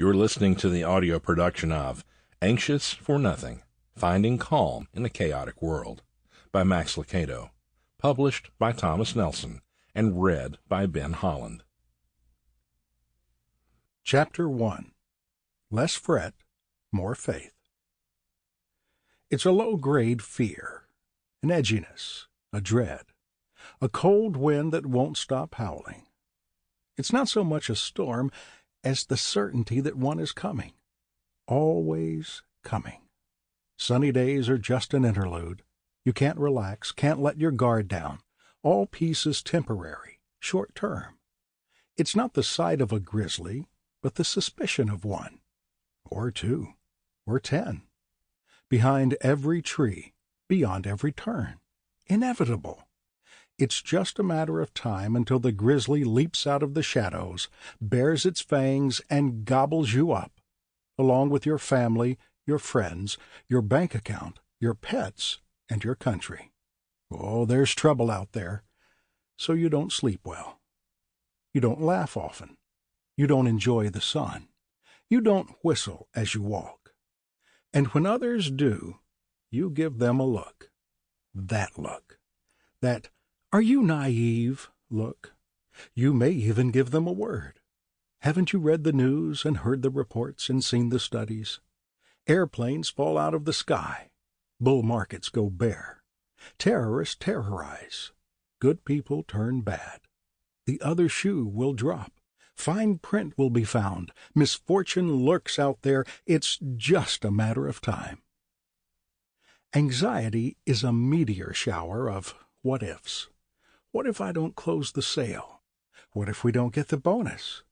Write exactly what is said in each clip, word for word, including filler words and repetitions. You're listening to the audio production of Anxious for Nothing, Finding Calm in a Chaotic World by Max Lucado, published by Thomas Nelson and read by Ben Holland. Chapter one. Less Fret, More Faith. It's a low-grade fear, an edginess, a dread, a cold wind that won't stop howling. It's not so much a storm as the certainty that one is coming, always coming. Sunny days are just an interlude. You can't relax, can't let your guard down. All peace is temporary, short-term. It's not the sight of a grizzly, but the suspicion of one, or two, or ten. Behind every tree, beyond every turn. Inevitable. It's just a matter of time until the grizzly leaps out of the shadows, bares its fangs, and gobbles you up, along with your family, your friends, your bank account, your pets, and your country. Oh, there's trouble out there. So you don't sleep well. You don't laugh often. You don't enjoy the sun. You don't whistle as you walk. And when others do, you give them a look. That look. That "Are you naive?" look. You may even give them a word. Haven't you read the news and heard the reports and seen the studies? Airplanes fall out of the sky. Bull markets go bare. Terrorists terrorize. Good people turn bad. The other shoe will drop. Fine print will be found. Misfortune lurks out there. It's just a matter of time. Anxiety is a meteor shower of what-ifs. What if I don't close the sale? What if we don't get the bonus?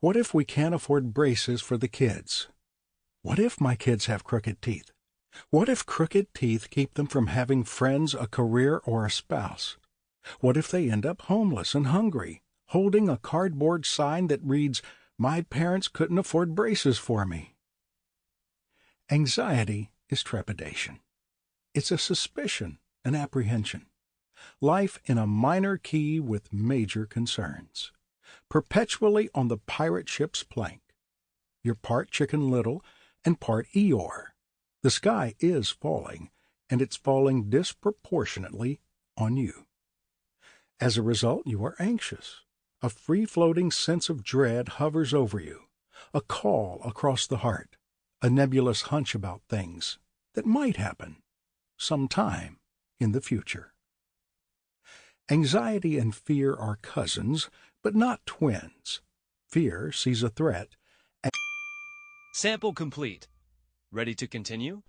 What if we can't afford braces for the kids? What if my kids have crooked teeth? What if crooked teeth keep them from having friends, a career, or a spouse? What if they end up homeless and hungry, holding a cardboard sign that reads, "My parents couldn't afford braces for me"? Anxiety is trepidation. It's a suspicion, an apprehension. Life in a minor key with major concerns. Perpetually on the pirate ship's plank. You're part Chicken Little and part Eeyore. The sky is falling, and it's falling disproportionately on you. As a result, you are anxious. A free-floating sense of dread hovers over you. A call across the heart. A nebulous hunch about things that might happen sometime in the future. Anxiety and fear are cousins, but not twins. Fear sees a threat. And sample complete. Ready to continue?